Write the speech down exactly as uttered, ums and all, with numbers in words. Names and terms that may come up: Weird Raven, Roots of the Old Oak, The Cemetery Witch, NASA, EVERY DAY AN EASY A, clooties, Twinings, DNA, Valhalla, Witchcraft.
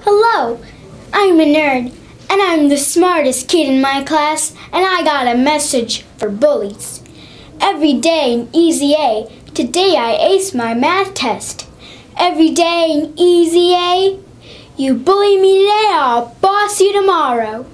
Hello, I'm a nerd, and I'm the smartest kid in my class, and I got a message for bullies. Every day an easy A, today I aced my math test. Every day an easy A, you bully me today, I'll boss you tomorrow.